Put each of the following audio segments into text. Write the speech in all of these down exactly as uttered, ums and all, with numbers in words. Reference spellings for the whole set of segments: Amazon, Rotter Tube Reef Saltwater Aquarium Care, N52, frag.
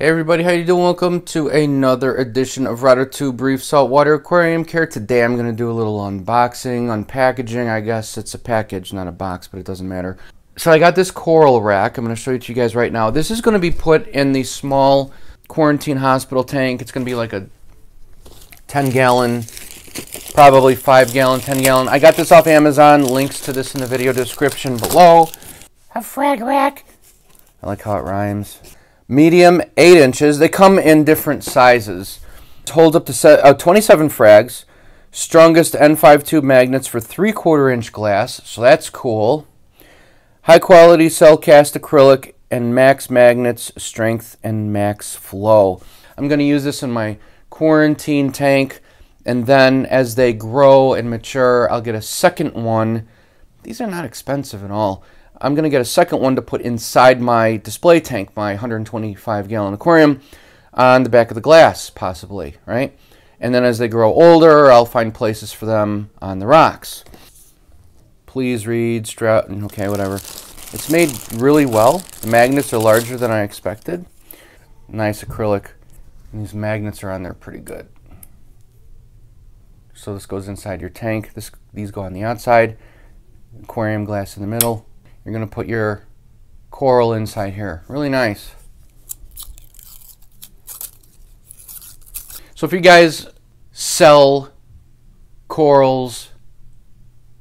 Hey everybody, how you doing? Welcome to another edition of Rotter Tube Reef Saltwater Aquarium Care. Today I'm going to do a little unboxing, unpackaging. I guess it's a package, not a box, but it doesn't matter. So I got this coral rack. I'm going to show it to you guys right now. This is going to be put in the small quarantine hospital tank. It's going to be like a ten gallon, probably five gallon, ten gallon. I got this off Amazon. Links to this in the video description below. A frag rack. I like how it rhymes. Medium, eight inches. They come in different sizes. It holds up to uh, twenty-seven frags. Strongest N fifty-two magnets for three quarter inch glass, so that's cool. High quality cell cast acrylic and max magnets, strength and max flow. I'm going to use this in my quarantine tank, and then as they grow and mature, I'll get a second one. These are not expensive at all. I'm going to get a second one to put inside my display tank, my one hundred twenty-five gallon aquarium, on the back of the glass, possibly, right? And then as they grow older, I'll find places for them on the rocks. Please read, strout, okay, whatever. It's made really well. The magnets are larger than I expected. Nice acrylic. And these magnets are on there pretty good. So this goes inside your tank. This, these go on the outside. Aquarium glass in the middle. You're going to put your coral inside here. Really nice. So if you guys sell corals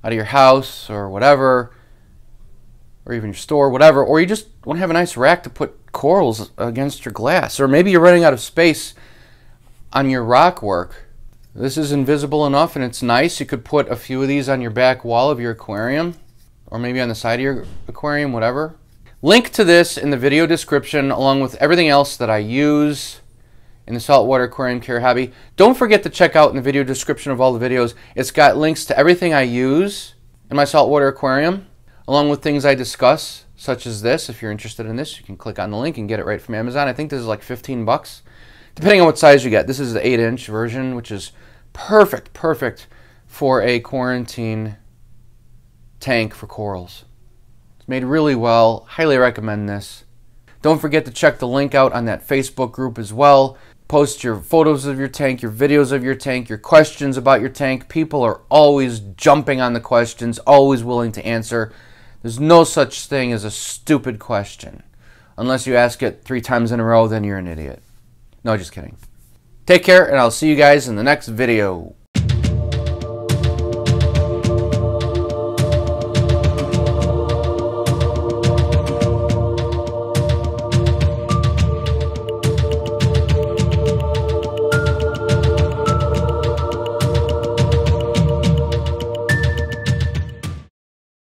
out of your house or whatever, or even your store, whatever, or you just want to have a nice rack to put corals against your glass, or maybe you're running out of space on your rock work, this is invisible enough and it's nice. You could put a few of these on your back wall of your aquarium, or maybe on the side of your aquarium, whatever. Link to this in the video description, along with everything else that I use in the saltwater aquarium care hobby. Don't forget to check out in the video description of all the videos. It's got links to everything I use in my saltwater aquarium, along with things I discuss, such as this. If you're interested in this, you can click on the link and get it right from Amazon. I think this is like fifteen bucks, depending on what size you get. This is the eight inch version, which is perfect, perfect for a quarantine tank for corals. It's made really well. Highly recommend this. Don't forget to check the link out on that Facebook group as well. Post your photos of your tank, your videos of your tank, your questions about your tank. People are always jumping on the questions, always willing to answer. There's no such thing as a stupid question. Unless you ask it three times in a row, then you're an idiot. No, just kidding. Take care, and I'll see you guys in the next video.